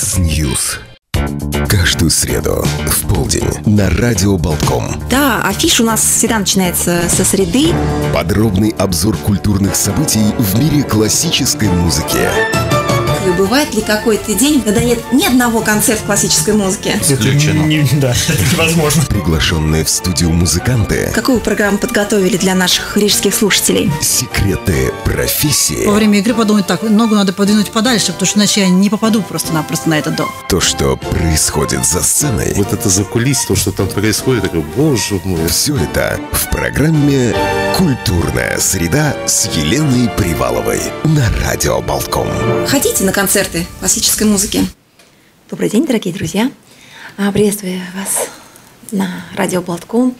Трансньюз. Каждую среду в полдень на Радио Baltkom. Да, афиш у нас всегда начинается со среды. Подробный обзор культурных событий в мире классической музыки. Бывает ли какой-то день, когда нет ни одного концерта классической музыки? Исключено. Да, это невозможно. Приглашенные в студию музыканты. Какую программу подготовили для наших рижских слушателей? Секреты профессии. Во время игры подумать так, ногу надо подвинуть подальше, потому что иначе я не попаду просто-напросто на этот дом. То, что происходит за сценой. Вот это за кулис, то, что там происходит, такое, боже мой. Все это в программе «Культурная среда» с Еленой Приваловой на Радио Baltkom. Ходите на концерты классической музыки. Добрый день, дорогие друзья. Приветствую вас на Радио Baltkom.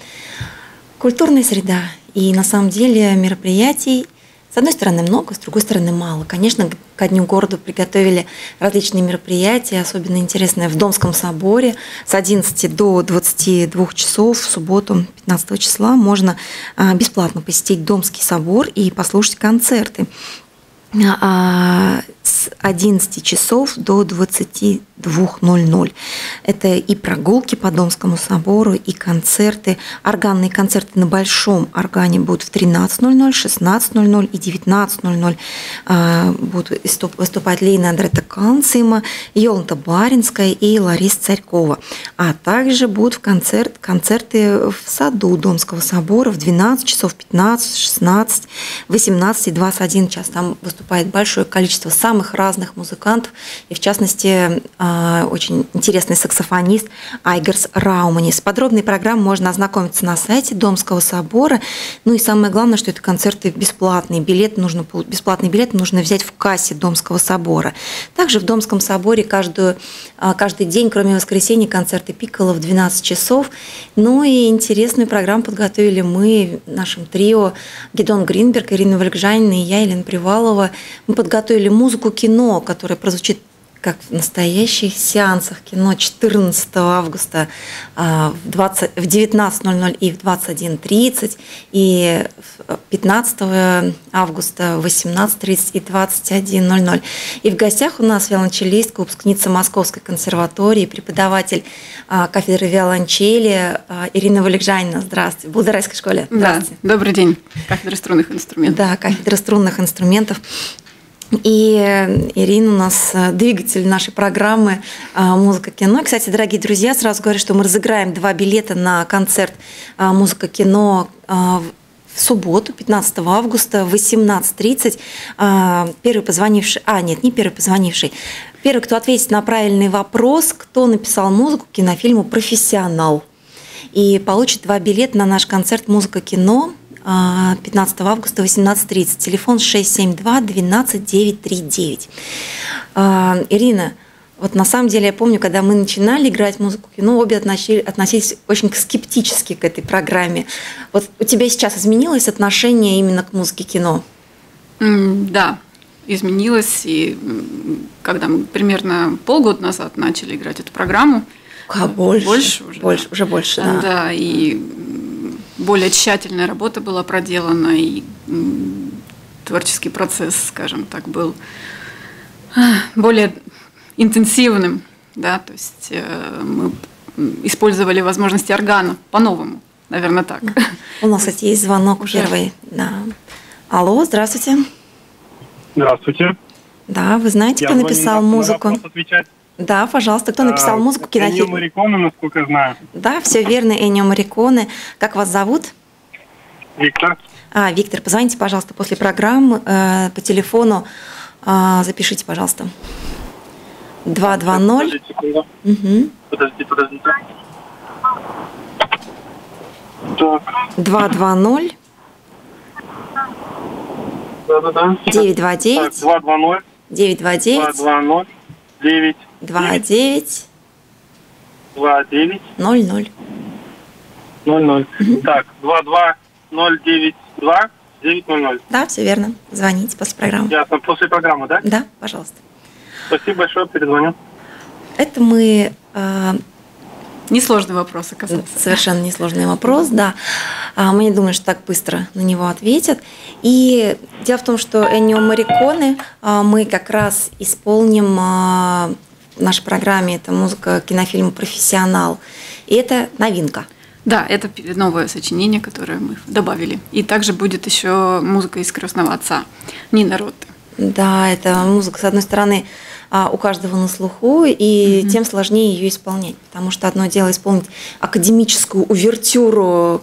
Культурная среда. И на самом деле мероприятий с одной стороны много, с другой стороны мало. Конечно, ко Дню города приготовили различные мероприятия, особенно интересные в Домском соборе. С 11 до 22 часов в субботу 15 числа можно бесплатно посетить Домский собор и послушать концерты. С 11 часов до 22:00. Это и прогулки по Домскому собору, и концерты. Органные концерты на большом органе будут в 13:00, 16:00 и 19:00. Будут выступать Лейна Андрета Канцима, Йоланта Баринская и Лариса Царькова. А также будут концерты в саду Домского собора в 12 часов, 15, 16, 18 и 21 час. Там выступает большое количество самых разных музыкантов, и в частности очень интересный саксофонист Айгарс Рауманис. С подробной программой можно ознакомиться на сайте Домского собора. Ну и самое главное, что это концерты бесплатные. Бесплатный билет нужно взять в кассе Домского собора. Также в Домском соборе каждый день, кроме воскресенья, концерты пикколо в 12 часов. Ну и интересную программу подготовили мы, нашим трио Гидон Гринберг, Ирина Вылегжанина и я, Елена Привалова. Мы подготовили музыку кино, которая прозвучит как в настоящих сеансах кино 14 августа в 19:00 и в 21:30, и 15 августа в 18:30 и 21:00. И в гостях у нас виолончелист, выпускница Московской консерватории, преподаватель кафедры виолончели Ирина Вылегжанина. Здравствуйте. В Благодарайской школе. Здравствуйте. Да, добрый день. Кафедра струнных инструментов. Да, кафедра струнных инструментов. И Ирина у нас двигатель нашей программы «Музыка кино». Кстати, дорогие друзья, сразу говорю, что мы разыграем 2 билета на концерт «Музыка кино» в субботу, 15 августа, в 18:30. Первый, кто ответит на правильный вопрос, кто написал музыку к кинофильму «Профессионал», и получит 2 билета на наш концерт «Музыка кино». 15 августа, 18:30. Телефон 672-12-939. Ирина, вот на самом деле я помню, когда мы начинали играть музыку кино, обе относились очень скептически к этой программе. Вот у тебя сейчас изменилось отношение именно к музыке кино? Да, изменилось. И когда мы примерно полгода назад начали играть эту программу. Больше уже. Да, и более тщательная работа была проделана, и творческий процесс, скажем так, был более интенсивным. Да? То есть мы использовали возможности органа по-новому, наверное, так. У нас, кстати, есть звонок уже первый. Да. Алло, здравствуйте. Здравствуйте. Да, вы знаете, кто написал музыку? Да, пожалуйста. Кто написал музыку к кинофильму? Эннио Морриконе, насколько я знаю. Да, все верно, Эннио Морриконе. Как вас зовут? Виктор. Виктор, позвоните, пожалуйста, после программы по телефону. Запишите, пожалуйста. 220. Угу. Подожди. 220. 929. 220. 929. 220. 9. 29 00. Так, 22092 900. Да, все верно. Звоните после программы. Ясно, после программы, да? Да, пожалуйста. Спасибо большое, перезвоню. Это мы... Несложный вопрос, оказывается. Совершенно несложный вопрос, да. Мы не думаем, что так быстро на него ответят. И дело в том, что Эннио Морриконе мы как раз исполним в нашей программе. Это музыка кинофильма «Профессионал». И это новинка. Да, это новое сочинение, которое мы добавили. И также будет еще музыка из «Крестного отца» Нино Роты. Да, это музыка, с одной стороны, у каждого на слуху, и тем сложнее ее исполнять. Потому что одно дело исполнить академическую увертюру,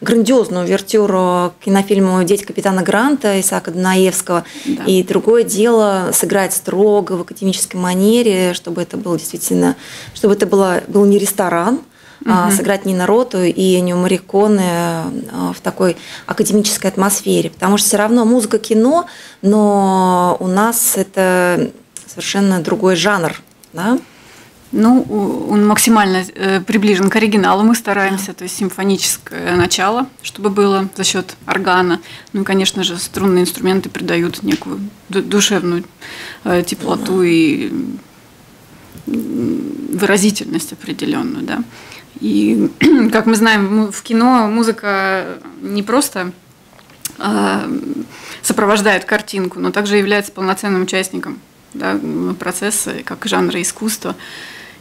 грандиозную увертюру к кинофильму «Дети капитана Гранта» Исаака Дунаевского, да. И другое дело сыграть строго в академической манере, чтобы это был действительно, чтобы это был не ресторан, сыграть Нино Роту и Эннио Морриконе в такой академической атмосфере. Потому что все равно музыка кино, но у нас это совершенно другой жанр. Да? Ну, он максимально приближен к оригиналу, мы стараемся, то есть симфоническое начало, чтобы было за счет органа. Ну, и, конечно же, струнные инструменты придают некую душевную теплоту и выразительность определенную, да. И, как мы знаем, в кино музыка не просто сопровождает картинку, но также является полноценным участником, да, процесса, как жанра искусства.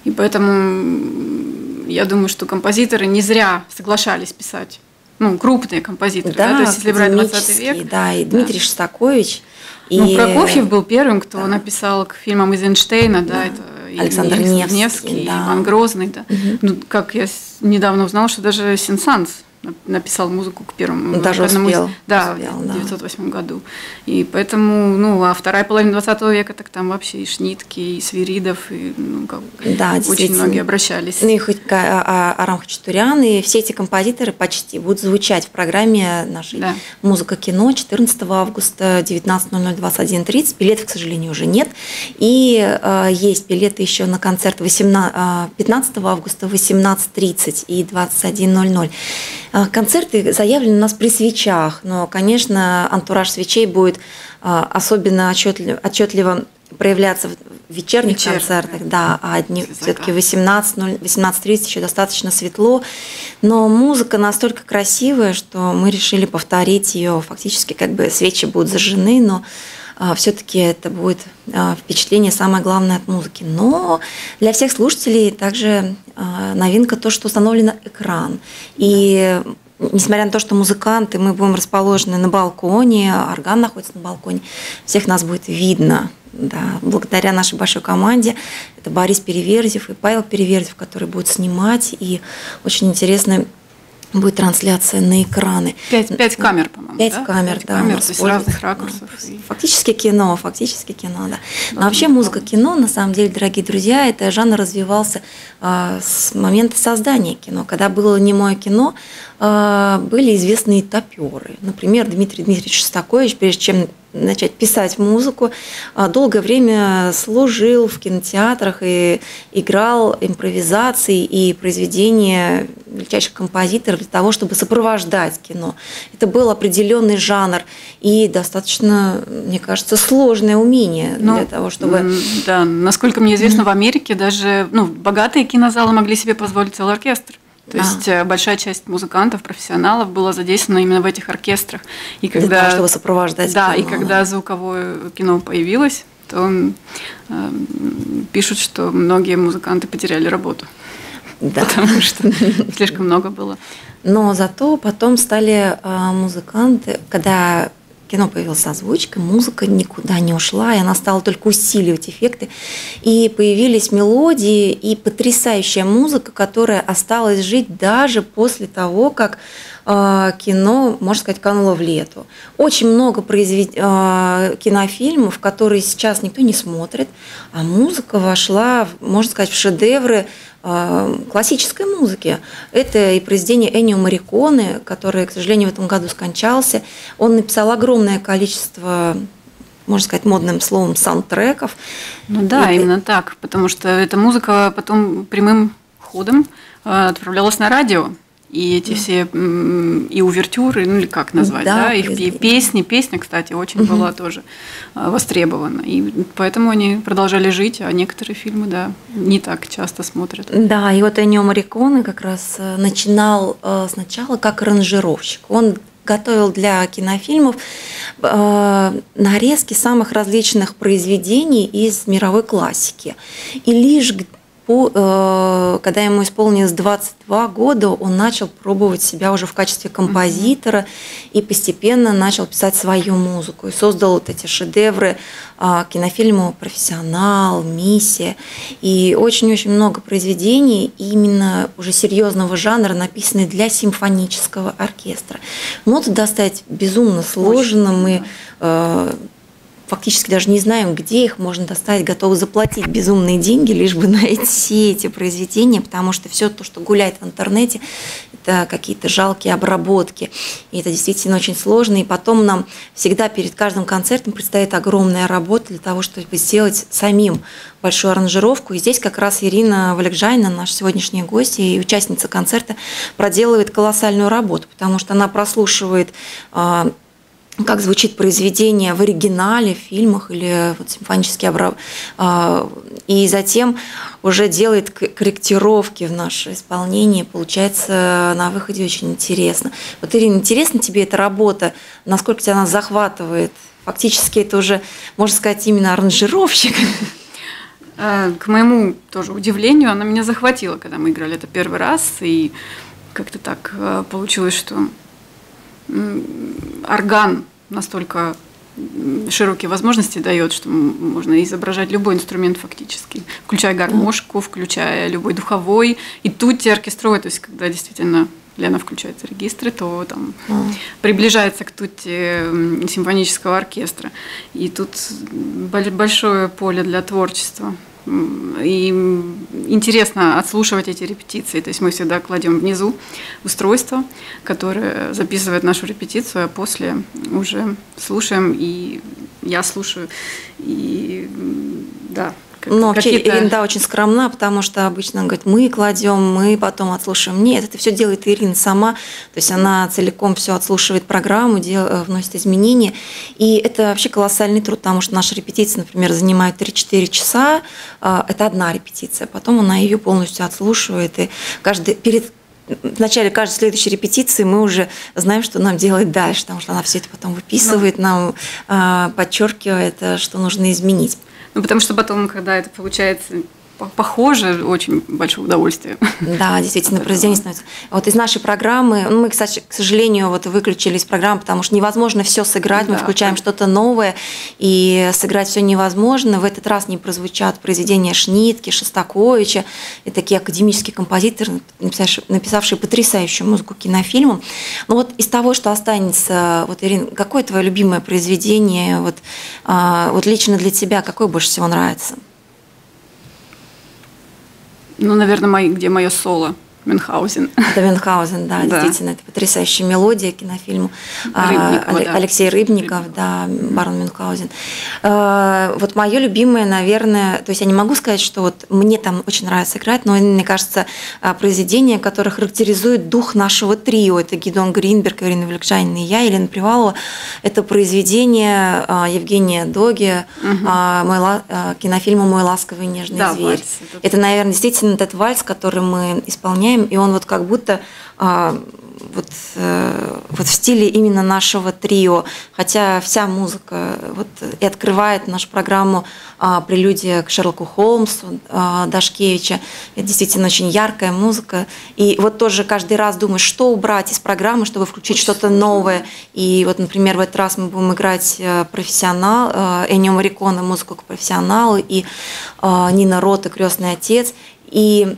И поэтому я думаю, что композиторы не зря соглашались писать. Ну, крупные композиторы, да, да? То есть если брать 20 век. Да, и Дмитрий Шостакович. И... Ну, Прокофьев был первым, кто написал к фильмам Эйзенштейна, да, это... Александр Невский, да. Иван Грозный, да. Ну, как я недавно узнала, что даже Синсанс написал музыку к первому. Даже успел. Да, успел, в 1908 году. И поэтому, ну, а вторая половина 20 века, так там вообще и Шнитке, и Свиридов, и, ну, как, да, очень многие обращались. Ну, и Арам Хачатурян, и все эти композиторы почти будут звучать в программе нашей «Музыка кино» 14 августа 19:00 21:30. Билетов, к сожалению, уже нет. И есть билеты еще на концерт 15 августа 18:30 и 21:00. Концерты заявлены у нас при свечах, но, конечно, антураж свечей будет особенно отчетливо проявляться в вечерних концертах, да, а все-таки 18:30 еще достаточно светло, но музыка настолько красивая, что мы решили повторить ее, фактически как бы свечи будут зажжены, но все-таки это будет впечатление самое главное от музыки. Но для всех слушателей также новинка то, что установлен экран. И несмотря на то, что музыканты, мы будем расположены на балконе, орган находится на балконе, всех нас будет видно. Да, благодаря нашей большой команде. Это Борис Переверзев и Павел Переверзев, которые будут снимать. И очень интересно... Будет трансляция на экраны. 5 камер, по-моему, 5 камер, да. 5 камер, то есть разных ракурсов. Фактически кино, да. Но вообще музыка кино, на самом деле, дорогие друзья, это жанр развивался с момента создания кино. Когда было немое кино, были известные тапёры. Например, Дмитрий Дмитриевич Шостакович, прежде чем начать писать музыку, долгое время служил в кинотеатрах и играл импровизации и произведения величайших композиторов для того, чтобы сопровождать кино. Это был определенный жанр и достаточно, мне кажется, сложное умение для того, чтобы... Да, насколько мне известно, в Америке даже богатые кинозалы могли себе позволить целый оркестр. То есть большая часть музыкантов, профессионалов была задействована именно в этих оркестрах. И когда, для того, чтобы сопровождать кино. И когда звуковое кино появилось, то пишут, что многие музыканты потеряли работу. Да. Потому что слишком много было. Но зато потом стали музыканты, когда... Кино появилось с озвучкой, музыка никуда не ушла, и она стала только усиливать эффекты. И появились мелодии и потрясающая музыка, которая осталась жить даже после того, как кино, можно сказать, кануло в лету. Очень много кинофильмов, которые сейчас никто не смотрит, а музыка вошла, можно сказать, в шедевры классической музыки. Это и произведение Эннио Морриконе, который, к сожалению, в этом году скончался. Он написал огромное количество, можно сказать, модным словом, саундтреков. Ну да, именно так, потому что эта музыка потом прямым ходом отправлялась на радио. И эти все, и увертюры, ну или как назвать, да, и песни. Песня, кстати, очень была тоже востребована. И поэтому они продолжали жить, а некоторые фильмы, да, не так часто смотрят. Да, и вот Эннио Морриконе как раз начинал сначала как аранжировщик. Он готовил для кинофильмов нарезки самых различных произведений из мировой классики. И лишь когда ему исполнилось 22 года, он начал пробовать себя уже в качестве композитора и постепенно начал писать свою музыку. И создал вот эти шедевры кинофильму «Профессионал», «Миссия». И очень-очень много произведений именно уже серьезного жанра, написанных для симфонического оркестра. Ноту достать безумно сложно. Фактически даже не знаем, где их можно достать, готовы заплатить безумные деньги, лишь бы найти эти произведения, потому что все то, что гуляет в интернете, это какие-то жалкие обработки. И это действительно очень сложно. И потом нам всегда перед каждым концертом предстоит огромная работа для того, чтобы сделать самим большую аранжировку. И здесь как раз Ирина Вылегжанина, наша сегодняшняя гостья и участница концерта, проделывает колоссальную работу, потому что она прослушивает... как звучит произведение в оригинале, в фильмах или вот симфонический образ. И затем уже делает корректировки в наше исполнение. Получается на выходе очень интересно. Вот, Ирина, интересна тебе эта работа? Насколько тебя она захватывает? Фактически это уже, можно сказать, именно аранжировщик. К моему тоже удивлению, она меня захватила, когда мы играли это первый раз. И как-то так получилось, что... орган настолько широкие возможности дает, что можно изображать любой инструмент фактически, включая гармошку, включая любой духовой, и тут оркестровый, то есть когда действительно Лена включается в регистры, то там приближается к тутте симфонического оркестра. И тут большое поле для творчества. И интересно отслушивать эти репетиции. То есть мы всегда кладем внизу устройство, которое записывает нашу репетицию, а после уже слушаем, и я слушаю, и да. Но вообще Ирина, да, очень скромна, потому что обычно она говорит, мы кладем, мы потом отслушаем. Нет, это все делает Ирина сама, то есть она целиком все отслушивает программу, вносит изменения. И это вообще колоссальный труд, потому что наши репетиции, например, занимают 3-4 часа, это одна репетиция, потом она ее полностью отслушивает, и в начале каждой следующей репетиции мы уже знаем, что нам делать дальше, потому что она все это потом выписывает, нам подчеркивает, что нужно изменить. Ну, потому что потом, когда это получается похоже, очень большое удовольствие. Да, действительно, произведение становится. Вот из нашей программы, мы, кстати, к сожалению, вот выключили из программы, потому что невозможно все сыграть, мы включаем что-то новое, и сыграть все невозможно. В этот раз не прозвучат произведения Шнитке, Шостаковича, и такие академические композиторы, написавшие потрясающую музыку к кинофильмам. Но вот из того, что останется, вот, Ирина, какое твое любимое произведение, вот лично для тебя, какое больше всего нравится? Ну, наверное, где мое соло, Мюнхгаузен. Это Мюнхгаузен, да, действительно, это потрясающая мелодия кинофильму Алексей Рыбников, да, барон Мюнхгаузен. Вот мое любимое, наверное, то есть я не могу сказать, что вот мне там очень нравится играть, но мне кажется, произведения, которые характеризуют дух нашего трио, это Гидон Гринберг, Ирина Вылегжанина и я, Елена Привалова, это произведение Евгения Доги, кинофильма «Мой ласковый нежный зверь». Это, наверное, действительно этот вальс, который мы исполняем. И он вот как будто вот в стиле именно нашего трио. Хотя вся музыка вот и открывает нашу программу «Прелюдия к Шерлоку Холмсу» Дашкевича. Это действительно очень яркая музыка. И вот тоже каждый раз думаешь, что убрать из программы, чтобы включить что-то новое. И вот, например, в этот раз мы будем играть «Профессионал», Эннио Морриконе, музыку к «Профессионалу», и Нино Рота, «Крестный отец». И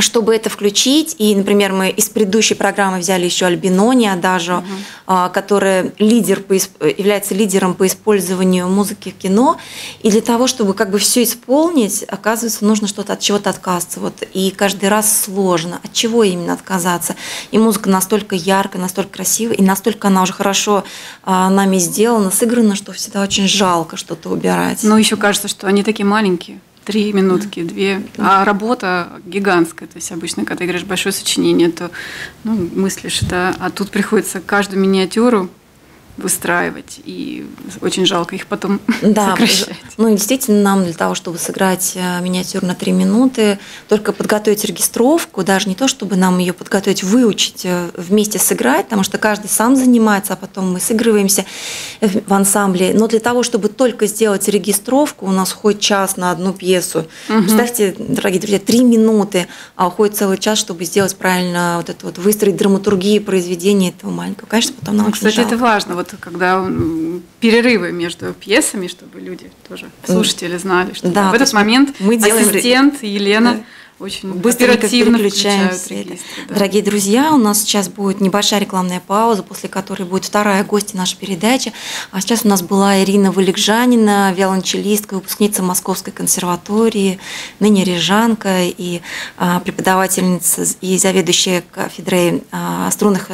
чтобы это включить, и, например, мы из предыдущей программы взяли еще Альбинони Адажио, которая является лидером по использованию музыки в кино, и для того, чтобы как бы все исполнить, оказывается, нужно от чего-то отказаться, и каждый раз сложно, от чего именно отказаться, и музыка настолько яркая, настолько красивая, и настолько она уже хорошо нами сделана, сыграна, что всегда очень жалко что-то убирать. Но еще кажется, что они такие маленькие. 3 минутки, 2. А работа гигантская. То есть обычно, когда играешь большое сочинение, то мыслишь, да. А тут приходится каждую миниатюру выстраивать, и очень жалко их потом сокращать. Ну, действительно, нам для того, чтобы сыграть миниатюру на 3 минуты, только подготовить регистровку, даже не то, чтобы нам ее подготовить, выучить, вместе сыграть, потому что каждый сам занимается, а потом мы сыгрываемся в ансамбле. Но для того, чтобы только сделать регистровку, у нас уходит час на одну пьесу. Представьте, дорогие друзья, 3 минуты, а уходит целый час, чтобы сделать правильно вот это вот, выстроить драматургию произведения этого маленького. Конечно, потом нам очень жалко. Это важно. Вот когда перерывы между пьесами, чтобы люди тоже, слушатели, знали, что в этот момент мы делаем... ассистент Елена очень быстро переключаемся. Дорогие друзья, у нас сейчас будет небольшая рекламная пауза, после которой будет вторая гостья нашей передачи. А сейчас у нас была Ирина Вылегжанина, виолончелистка, выпускница Московской консерватории, ныне рижанка и преподавательница и заведующая кафедрой струнных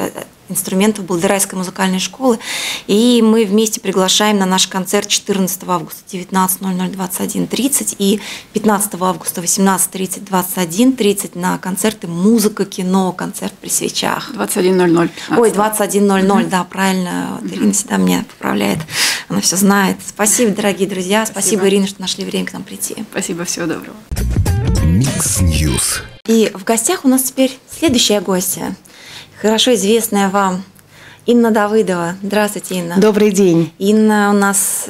инструментов Балдырайской музыкальной школы. И мы вместе приглашаем на наш концерт 14 августа 19:00 21:30 и 15 августа 18:30 21:30 на концерты «Музыка, кино», концерт при свечах. 21:00. Ой, 21:00, да, правильно. Ирина всегда меня поправляет. Она все знает. Спасибо, дорогие друзья. Спасибо, Ирина, что нашли время к нам прийти. Спасибо, всего доброго. Микс Ньюс. И в гостях у нас теперь следующая гостья. Хорошо известная вам Инна Давыдова. Здравствуйте, Инна. Добрый день. Инна у нас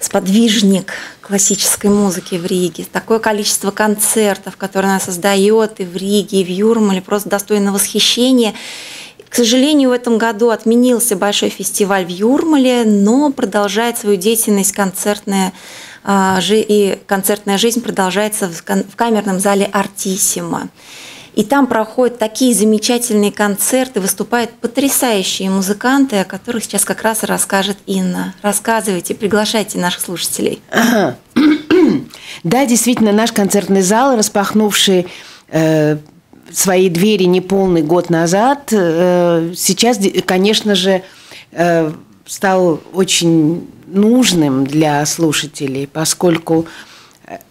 сподвижник классической музыки в Риге. Такое количество концертов, которые она создает и в Риге, и в Юрмале, просто достойно восхищения. К сожалению, в этом году отменился большой фестиваль в Юрмале, но продолжает свою деятельность концертная. И концертная жизнь продолжается в камерном зале «Артиссима». И там проходят такие замечательные концерты, выступают потрясающие музыканты, о которых сейчас как раз расскажет Инна. Рассказывайте, приглашайте наших слушателей. Ага. Да, действительно, наш концертный зал, распахнувший свои двери неполный год назад, сейчас, конечно же, стал очень нужным для слушателей, поскольку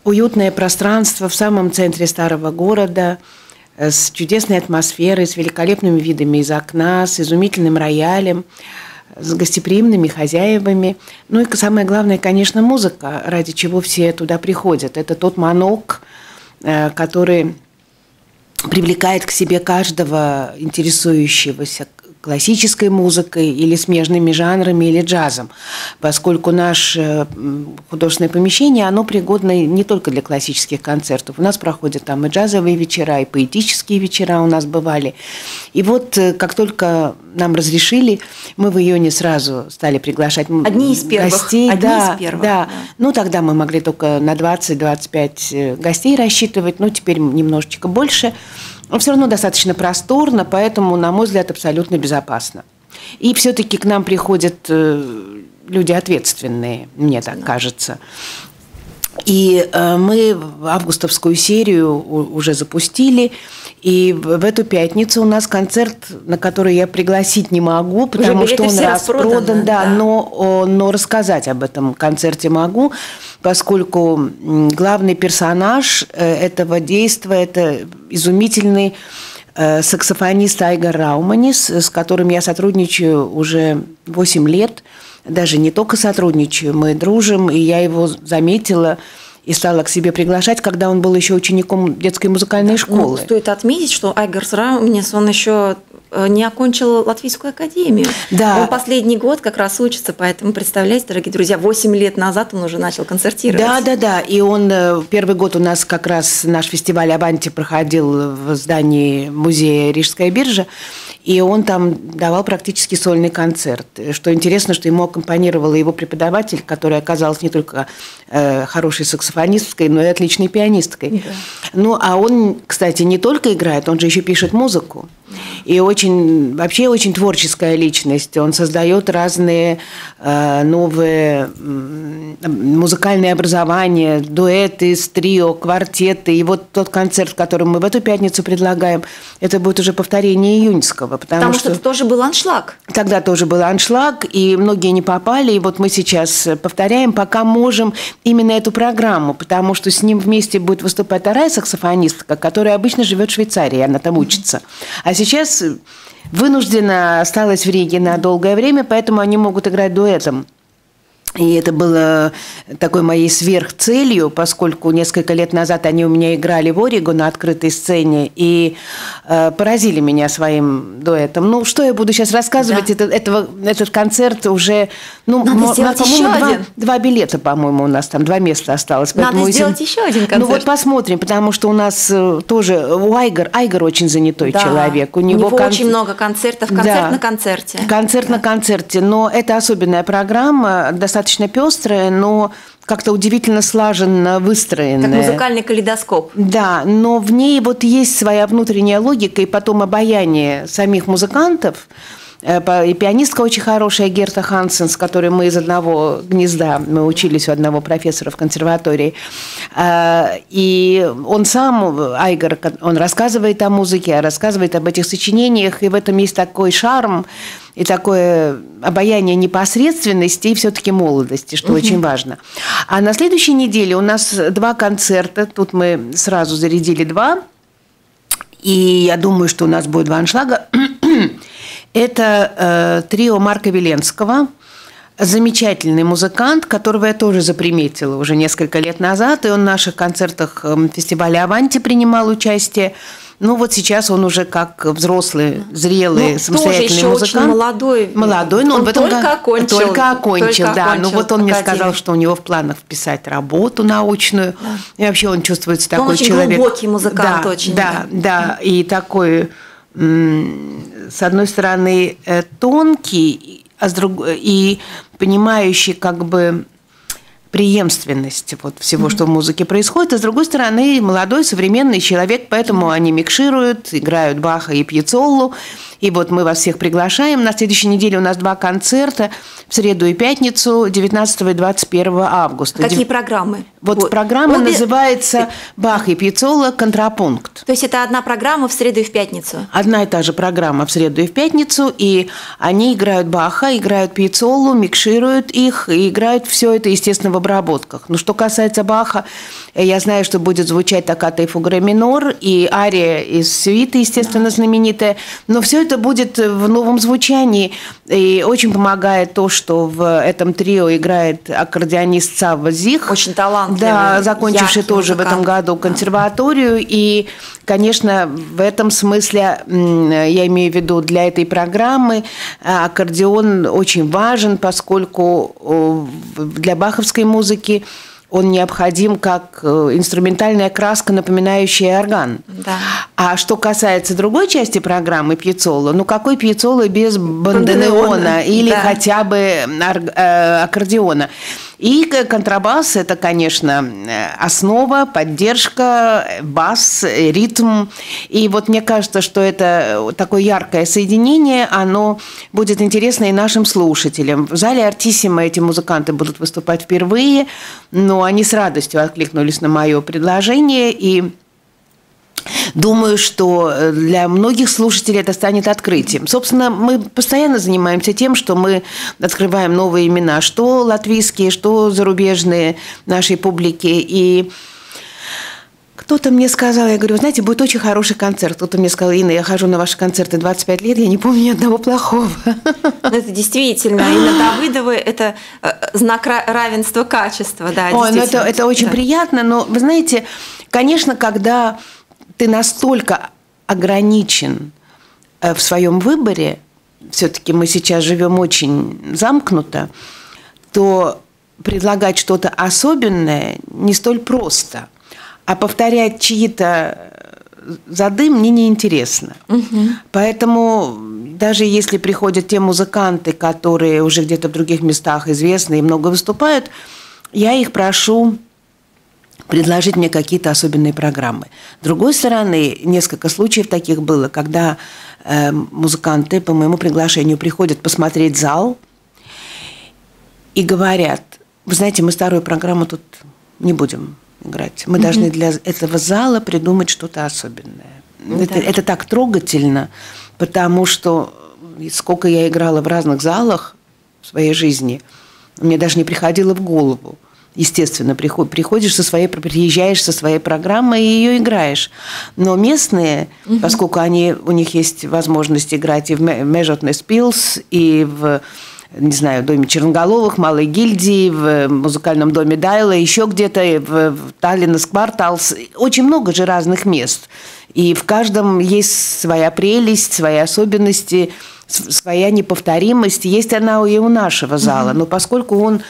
уютное пространство в самом центре старого города – с чудесной атмосферой, с великолепными видами из окна, с изумительным роялем, с гостеприимными хозяевами. Ну и самое главное, конечно, музыка, ради чего все туда приходят. Это тот манок, который привлекает к себе каждого интересующегося классической музыкой или смежными жанрами, или джазом, поскольку наше художественное помещение, оно пригодно не только для классических концертов. У нас проходят там и джазовые вечера, и поэтические вечера у нас бывали. И вот как только нам разрешили, мы в июне сразу стали приглашать гостей. Одни из первых. Да. Ну, тогда мы могли только на 20-25 гостей рассчитывать, но теперь немножечко больше. Но все равно достаточно просторно, поэтому, на мой взгляд, абсолютно безопасно. И все-таки к нам приходят люди ответственные, мне так кажется. И мы августовскую серию уже запустили, и в эту пятницу у нас концерт, на который я пригласить не могу, потому что он распродан, но рассказать об этом концерте могу, поскольку главный персонаж этого действия – это изумительный саксофонист Айгарс Рауманис, с которым я сотрудничаю уже 8 лет. Даже не только сотрудничаю, мы дружим, и я его заметила и стала к себе приглашать, когда он был еще учеником детской музыкальной школы. Ну, стоит отметить, что Айгарс Рауманис, он еще не окончил Латвийскую академию. Да. Он последний год как раз учится, поэтому, представляете, дорогие друзья, 8 лет назад он уже начал концертировать. Да. И он первый год у нас как раз наш фестиваль «Аванти» проходил в здании музея «Рижская биржа», и он там давал практически сольный концерт. Что интересно, что ему аккомпанировала его преподаватель, которая оказалась не только хорошей саксофонисткой, но и отличной пианисткой. Да. Ну, а он, кстати, не только играет, он же еще пишет музыку. И вообще очень творческая личность. Он создает разные новые музыкальные образования, дуэты, трио, квартеты. И вот тот концерт, который мы в эту пятницу предлагаем, это будет уже повторение июньского. Потому что это тоже был аншлаг. Тогда тоже был аншлаг, и многие не попали. И вот мы сейчас повторяем, пока можем, именно эту программу, потому что с ним вместе будет выступать вторая саксофонистка, которая обычно живет в Швейцарии, она там учится. А сейчас сейчас вынуждена осталась в Риге на долгое время, поэтому они могут играть дуэтом. И это было такой моей сверхцелью, поскольку несколько лет назад они у меня играли в Ориго на открытой сцене и поразили меня своим дуэтом. Ну, что я буду сейчас рассказывать? Да. Этот концерт уже... Ну, надо сделать еще один. Два билета, по-моему, у нас там, два места осталось. Надо сделать еще один концерт. Ну, вот посмотрим, потому что у нас тоже... Айгар очень занятой человек. У него очень много концертов. Концерт на концерте. Концерт на концерте. Но это особенная программа, достаточно пестрая, но как-то удивительно слаженно выстроенная. Как музыкальный калейдоскоп. Да, но в ней вот есть своя внутренняя логика и потом обаяние самих музыкантов. И пианистка очень хорошая Герта Хансен, с которой мы из одного гнезда, мы учились у одного профессора в консерватории. И он сам, Айгар, он рассказывает о музыке, рассказывает об этих сочинениях, и в этом есть такой шарм и такое обаяние непосредственности и все-таки молодости, что очень важно. А на следующей неделе у нас два концерта, тут мы сразу зарядили два, и я думаю, что у нас будет два аншлага. Это трио Марка Веленского, замечательный музыкант, которого я тоже заприметила уже несколько лет назад, и он в наших концертах фестиваля «Аванти» принимал участие. Ну, вот сейчас он уже как взрослый, зрелый, самостоятельный музыкант. Тоже еще очень молодой. Молодой, но он только окончил. Ну, вот он мне сказал, что у него в планах вписать работу научную. Да. И вообще он чувствуется такой человек. Он очень глубокий музыкант, очень. Да, и такой... с одной стороны, тонкий, а с другой, и понимающий как бы преемственность вот всего, что в музыке происходит, а с другой стороны, молодой, современный человек, поэтому они микшируют, играют Баха и Пьяццоллу, и вот мы вас всех приглашаем. На следующей неделе у нас два концерта, в среду и пятницу, 19 и 21 августа. Какие программы? Вот программа называется «Бах и Пьяццолла. Контрапункт». То есть это одна программа в среду и в пятницу? Одна и та же программа в среду и в пятницу, и они играют Баха, играют Пьяццоллу, микшируют их, и играют все это, естественно, в обработках. Но что касается Баха, я знаю, что будет звучать токката и фугре минор, и ария из сюиты, естественно, знаменитая, но все это будет в новом звучании, и очень помогает то, что в этом трио играет аккордеонист Савва Зих. Очень талантливый. Да, закончивший тоже музыкант в этом году консерваторию, и, конечно, в этом смысле, я имею в виду, для этой программы аккордеон очень важен, поскольку для баховской музыки он необходим как инструментальная краска, напоминающая орган. Да. А что касается другой части программы «Пьяццолла», ну какой «Пьяццолла» без банденеона или хотя бы аккордеона? И контрабас – это, конечно, основа, поддержка, бас, ритм. И вот мне кажется, что это такое яркое соединение, оно будет интересно и нашим слушателям. В зале «Артиссима» эти музыканты будут выступать впервые, но они с радостью откликнулись на мое предложение, и думаю, что для многих слушателей это станет открытием. Собственно, мы постоянно занимаемся тем, что мы открываем новые имена, что латвийские, что зарубежные нашей публики. И кто-то мне сказал, я говорю, знаете, будет очень хороший концерт. Кто-то мне сказал, Инна, я хожу на ваши концерты 25 лет, я не помню ни одного плохого. Это действительно, Инна Давыдова, это знак равенства качества. Да, это очень приятно, но вы знаете, конечно, когда ты настолько ограничен в своем выборе, все-таки мы сейчас живем очень замкнуто, то предлагать что-то особенное не столь просто. А повторять чьи-то зады мне неинтересно. Поэтому даже если приходят те музыканты, которые уже где-то в других местах известны и много выступают, я их прошу предложить мне какие-то особенные программы. С другой стороны, несколько случаев таких было, когда музыканты по моему приглашению приходят посмотреть зал и говорят, вы знаете, мы старую программу тут не будем играть. Мы должны для этого зала придумать что-то особенное. Это так трогательно, потому что сколько я играла в разных залах в своей жизни, мне даже не приходило в голову, Естественно, приезжаешь со своей программой и ее играешь. Но местные, поскольку у них есть возможность играть и в Межотный Спилс, и в, не знаю, Доме Черноголовых, Малой Гильдии, в музыкальном доме Дайла, еще где-то, в Таллиннес Кварталс. Очень много же разных мест. И в каждом есть своя прелесть, свои особенности, своя неповторимость. Есть она и у нашего зала. Но поскольку он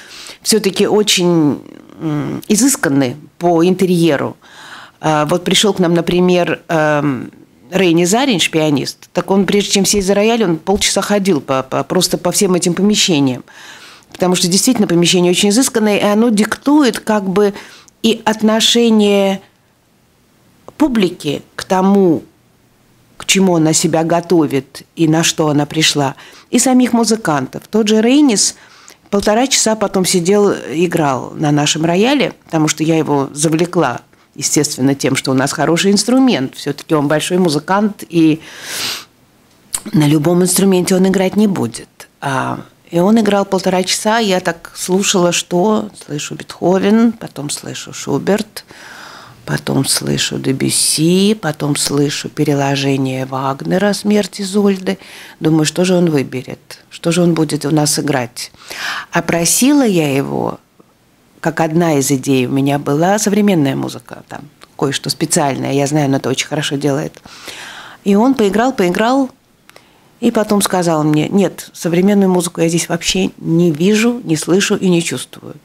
все-таки очень изысканный по интерьеру, вот пришел к нам, например, Рейни Заринч, пианист, так он, прежде чем сесть за рояль, он полчаса ходил просто по всем этим помещениям. Потому что действительно помещение очень изысканное, и оно диктует как бы и отношение публики к тому, к чему она себя готовит и на что она пришла, и самих музыкантов. Тот же Рейнис полтора часа потом сидел, играл на нашем рояле, потому что я его завлекла, естественно, тем, что у нас хороший инструмент. Все-таки он большой музыкант, и на любом инструменте он играть не будет. И он играл полтора часа, я так слушала, что слышу Бетховен, потом слышу Шуберт, потом слышу Дебюсси, потом слышу переложение Вагнера «Смерть Изольды». Думаю, что же он выберет, что же он будет у нас играть. А просила я его, как одна из идей у меня была современная музыка, там кое-что специальное, я знаю, она это очень хорошо делает. И он поиграл, и потом сказал мне: нет, современную музыку я здесь вообще не вижу, не слышу и не чувствую.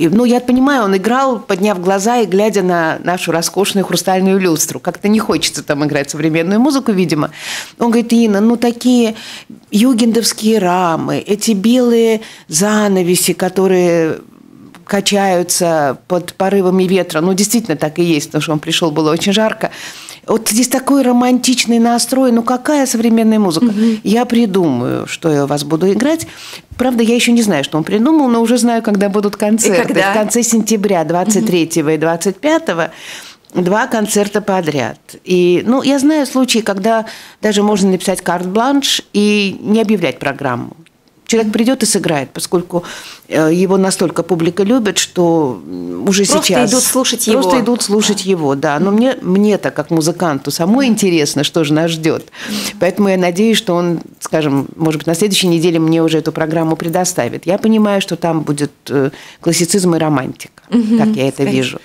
Ну, я понимаю, он играл, подняв глаза и глядя на нашу роскошную хрустальную люстру. Как-то не хочется там играть современную музыку, видимо. Он говорит: Инна, ну, такие югендовские рамы, эти белые занавеси, которые качаются под порывами ветра. Ну, действительно, так и есть, потому что он пришел, было очень жарко. Вот здесь такой романтичный настрой. Ну, какая современная музыка? Я придумаю, что я у вас буду играть. Правда, я еще не знаю, что он придумал, но уже знаю, когда будут концерты. В конце сентября, 23 и 25-го, 2 концерта подряд. И, ну, я знаю случаи, когда даже можно написать карт-бланш и не объявлять программу. Человек придет и сыграет, поскольку его настолько публика любит, что уже просто сейчас... Просто идут слушать его, да. Но мне-то, как музыканту, самой интересно, что же нас ждет. Поэтому я надеюсь, что он, скажем, может быть, на следующей неделе мне уже эту программу предоставит. Я понимаю, что там будет классицизм и романтика. Так я это вижу.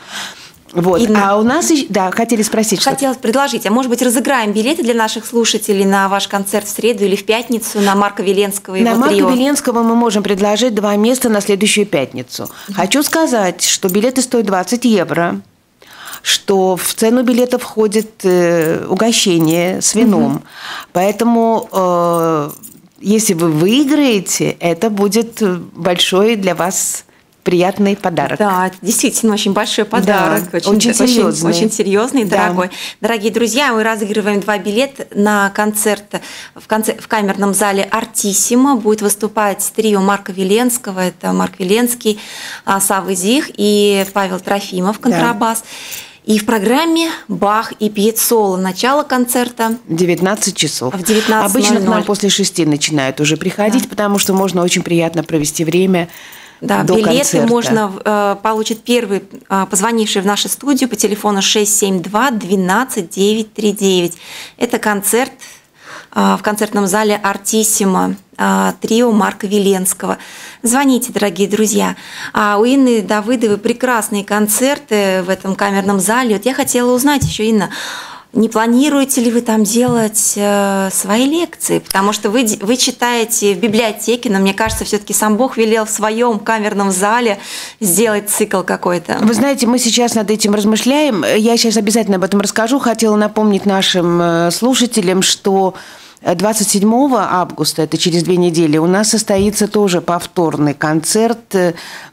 Вот. А у нас, да, хотели спросить что-то. Хотелось предложить, а может быть, разыграем билеты для наших слушателей на ваш концерт в среду или в пятницу на Марка Веленского и его трио? На Марка Веленского мы можем предложить 2 места на следующую пятницу. Хочу сказать, что билеты стоят 20 евро, что в цену билета входит угощение с вином. Поэтому... если вы выиграете, это будет большой для вас... приятный подарок. Да, действительно, очень большой подарок. Да, очень серьезный. Очень серьезный, да. Дорогой. Дорогие друзья, мы разыгрываем 2 билета на концерт в камерном зале «Артиссима». Будет выступать трио Марка Веленского. Это Марк Веленский, Савва Зих и Павел Трофимов, контрабас. Да. И в программе «Бах и Пьяццолла». Начало концерта. 19 часов. В 19:00. Обычно к нам после 6 начинают уже приходить, потому что можно очень приятно провести время. Да, билеты можно получить первый, позвонивший в нашу студию по телефону 672-12-939. Это концерт в концертном зале «Артиссима», трио Марка Веленского. Звоните, дорогие друзья. У Инны Давыдовой прекрасные концерты в этом камерном зале. Вот я хотела узнать еще, Инна, не планируете ли вы там делать свои лекции? Потому что вы читаете в библиотеке, но мне кажется, все-таки сам Бог велел в своем камерном зале сделать цикл какой-то. Вы знаете, мы сейчас над этим размышляем. Я сейчас обязательно об этом расскажу. Хотела напомнить нашим слушателям, что 27 августа, это через 2 недели, у нас состоится тоже повторный концерт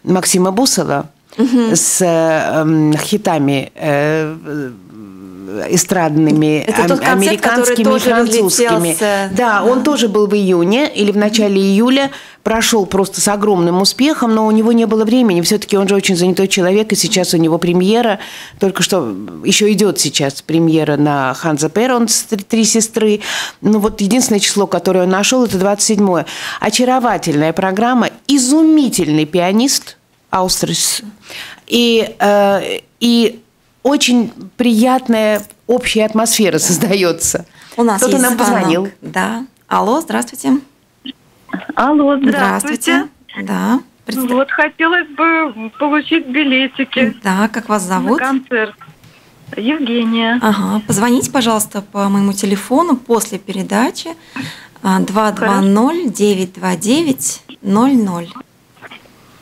Максима Бусела с хитами эстрадными, американскими и французскими. Да, он тоже был в июне или в начале июля, прошел просто с огромным успехом, но у него не было времени. Все-таки он же очень занятой человек, и сейчас у него премьера, только что еще идет сейчас премьера на Ханза Перонс «Три сестры». Ну вот единственное число, которое он нашел, это 27-е. Очаровательная программа, изумительный пианист, Аустрис. И очень приятная общая атмосфера создается. У нас кто-то нам позвонил. Да. Алло, здравствуйте. Алло, здравствуйте. Да. Вот, хотелось бы получить билетики. Да, как вас зовут? На концерт. Евгения. Ага, позвоните, пожалуйста, по моему телефону после передачи 220-929-00.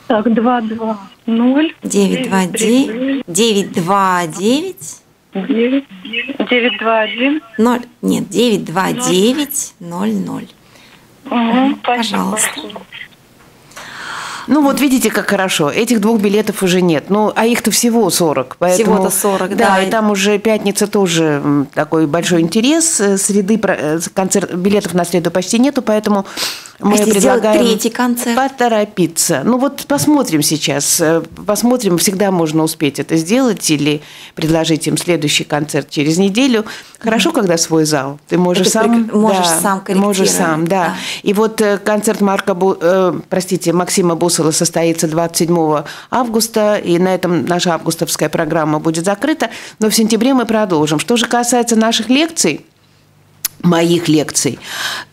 Так, 220-929-929-921-0. Нет, 929-00. Пожалуйста. Ну вот видите, как хорошо. Этих двух билетов уже нет. Ну, а их-то всего 40. Поэтому, всего-то 40, да. Да, и там уже пятница тоже такой большой интерес. Среды концерт, билетов на среду почти нету, поэтому мы предлагаем третий концерт. Поторопиться. Ну вот посмотрим сейчас. Посмотрим, всегда можно успеть это сделать или предложить им следующий концерт через неделю. Хорошо, когда свой зал. Ты можешь это сам... Можешь, да, сам корректировать. Можешь сам, да. Да. И вот концерт Максима Бусела состоится 27 августа, и на этом наша августовская программа будет закрыта, но в сентябре мы продолжим. Что же касается наших лекций, моих лекций,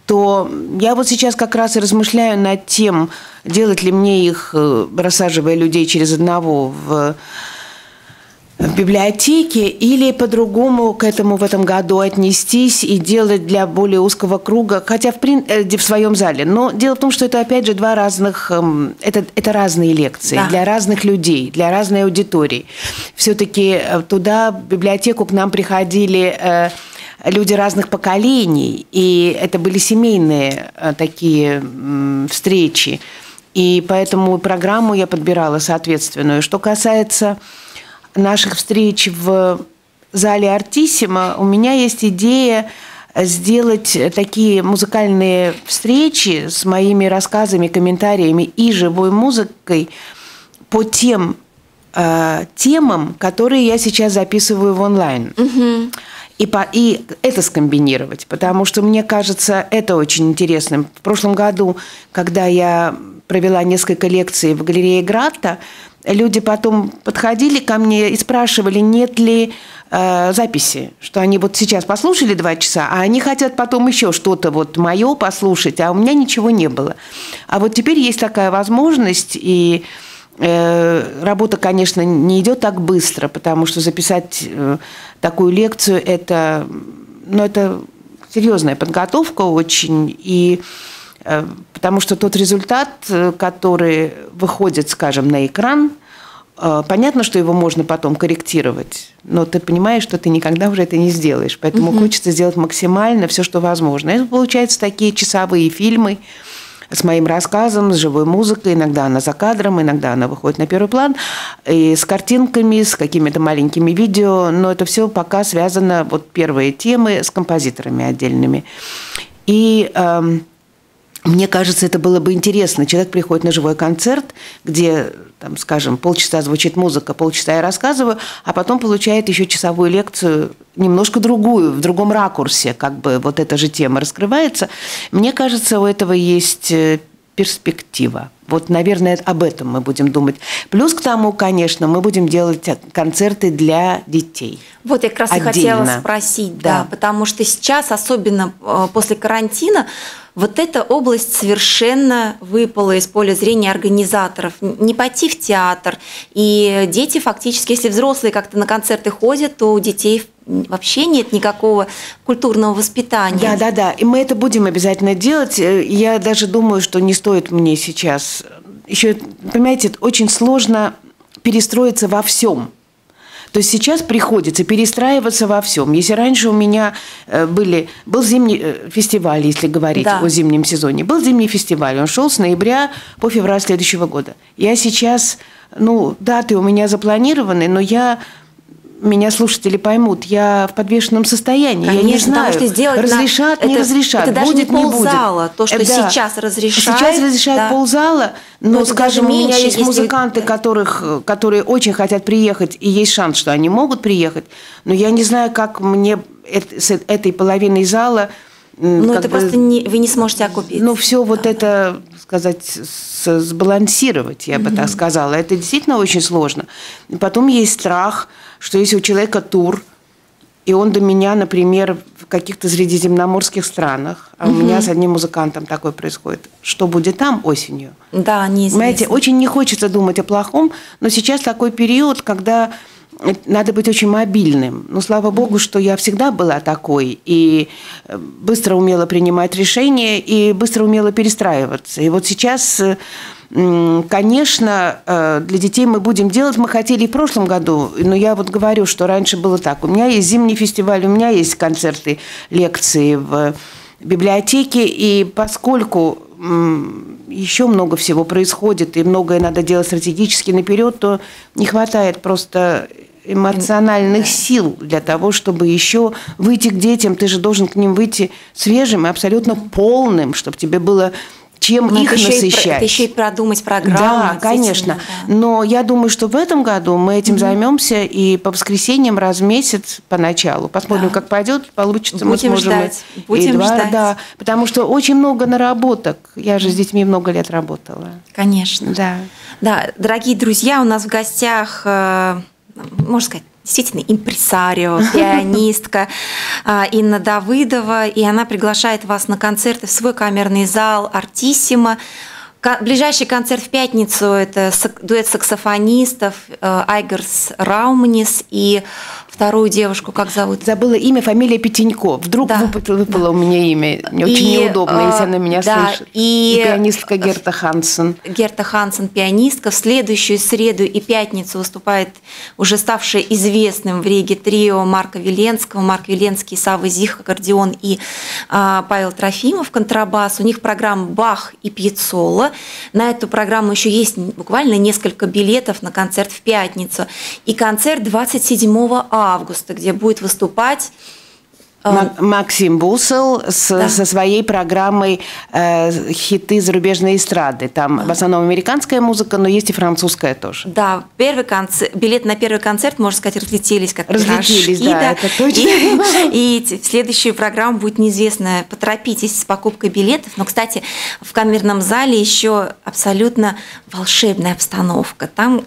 то я вот сейчас как раз и размышляю над тем, делать ли мне их, рассаживая людей через одного в библиотеке, или по-другому к этому в этом году отнестись и делать для более узкого круга, хотя в своем зале. Но дело в том, что это опять же два разных... Это разные лекции, да, для разных людей, для разной аудитории. Все-таки туда, в библиотеку, к нам приходили люди разных поколений, и это были семейные такие встречи. И поэтому программу я подбирала соответственную. Что касается наших встреч в зале «Артиссима», у меня есть идея сделать такие музыкальные встречи с моими рассказами, комментариями и живой музыкой по тем темам, которые я сейчас записываю в онлайн. И это скомбинировать, потому что, мне кажется, это очень интересно. В прошлом году, когда я провела несколько лекций в галерее Грата, люди потом подходили ко мне и спрашивали, нет ли записи, что они вот сейчас послушали 2 часа, а они хотят потом еще что-то вот мое послушать, а у меня ничего не было. А вот теперь есть такая возможность, и работа, конечно, не идет так быстро, потому что записать такую лекцию – это, ну, это серьезная подготовка очень, и... Потому что тот результат, который выходит, скажем, на экран, понятно, что его можно потом корректировать, но ты понимаешь, что ты никогда уже это не сделаешь. Поэтому хочется сделать максимально все, что возможно. Это получаются такие часовые фильмы с моим рассказом, с живой музыкой. Иногда она за кадром, иногда она выходит на первый план. И с картинками, с какими-то маленькими видео. Но это все пока связано, вот первые темы, с композиторами отдельными. И... Мне кажется, это было бы интересно. Человек приходит на живой концерт, где, там, скажем, полчаса звучит музыка, полчаса я рассказываю, а потом получает еще часовую лекцию, немножко другую, в другом ракурсе, как бы вот эта же тема раскрывается. Мне кажется, у этого есть перспектива. Вот, наверное, об этом мы будем думать. Плюс к тому, конечно, мы будем делать концерты для детей. Вот я как раз отдельно и хотела спросить, да, потому что сейчас, особенно после карантина, вот эта область совершенно выпала из поля зрения организаторов. Не пойти в театр. И дети фактически, если взрослые как-то на концерты ходят, то у детей вообще нет никакого культурного воспитания. Да. И мы это будем обязательно делать. Я даже думаю, что не стоит мне сейчас... Еще, понимаете, очень сложно перестроиться во всем. То есть сейчас приходится перестраиваться во всем. Если раньше у меня был зимний фестиваль, если говорить о зимнем сезоне, был зимний фестиваль, он шел с ноября по февраль следующего года. Я сейчас, ну, даты у меня запланированы, но меня слушатели поймут, я в подвешенном состоянии. Конечно, я не знаю, потому что сделать разрешат, не разрешат, это будет, даже не ползала, то, что сейчас разрешают. Сейчас разрешают ползала, но, скажем, у меня есть музыканты, которые очень хотят приехать, и есть шанс, что они могут приехать, но я не знаю, как мне с этой половиной зала Ну, это просто вы не сможете окупить. Ну, все вот это, сказать, сбалансировать, я бы так сказала. Это действительно очень сложно. Потом есть страх, что если у человека тур, и он до меня, например, в каких-то средиземноморских странах, а у меня с одним музыкантом такое происходит, что будет там осенью? Да, неизвестно. Понимаете, очень не хочется думать о плохом, но сейчас такой период, когда... Надо быть очень мобильным. Но слава богу, что я всегда была такой. И быстро умела принимать решения, и быстро умела перестраиваться. И вот сейчас, конечно, для детей мы будем делать. Мы хотели и в прошлом году, но я вот говорю, что раньше было так. У меня есть зимний фестиваль, у меня есть концерты, лекции в библиотеке. И поскольку еще много всего происходит, и многое надо делать стратегически наперед, то не хватает просто эмоциональных сил для того, чтобы еще выйти к детям. Ты же должен к ним выйти свежим и абсолютно полным, чтобы тебе было чем их насыщать. Это еще и продумать программу. Да, конечно. Да. Но я думаю, что в этом году мы этим займемся и по воскресеньям раз в месяц поначалу. Посмотрим, как пойдет, получится. Будем мы сможем ждать. Будем ждать. Да, потому что очень много наработок. Я же с детьми много лет работала. Конечно. Да. Да, дорогие друзья, у нас в гостях, можно сказать, действительно импресарио, пианистка Инна Давыдова, и она приглашает вас на концерты в свой камерный зал «Артиссима». Ближайший концерт в пятницу – это дуэт саксофонистов Айгарс Рауманис и вторую девушку, как зовут? Забыла имя, фамилия Петенько. Вдруг выпало у меня имя. Мне очень неудобно, если она меня слышит. И пианистка Герта Хансен. Герта Хансен, пианистка. В следующую среду и пятницу выступает уже ставшее известным в Риге трио Марка Веленского. Марк Веленский, Савва Зих, аккордеон, и Павел Трофимов, контрабас. У них программа «Бах» и «Пьяццолла». На эту программу еще есть буквально несколько билетов на концерт в пятницу. И концерт 27 августа, где будет выступать Максим Бусел со своей программой «Хиты зарубежной эстрады». Там в основном американская музыка, но есть и французская тоже. Да, билет на первый концерт, можно сказать, разлетелись как пирожки. Да, это точно. И в следующую программу будет неизвестно. Поторопитесь с покупкой билетов. Но, кстати, в камерном зале еще абсолютно волшебная обстановка. Там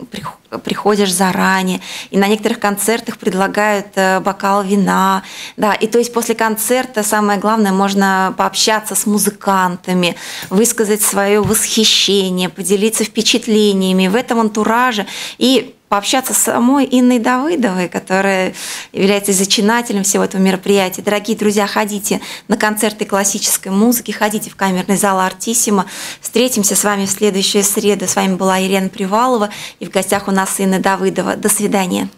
приходишь заранее, и на некоторых концертах предлагают бокал вина, да, и то есть после концерта самое главное, можно пообщаться с музыкантами, высказать свое восхищение, поделиться впечатлениями в этом антураже и пообщаться с самой Инной Давыдовой, которая является зачинателем всего этого мероприятия. Дорогие друзья, ходите на концерты классической музыки, ходите в камерный зал «Артиссима». Встретимся с вами в следующую среду. С вами была Елена Привалова, и в гостях у нас Инна Давыдова. До свидания.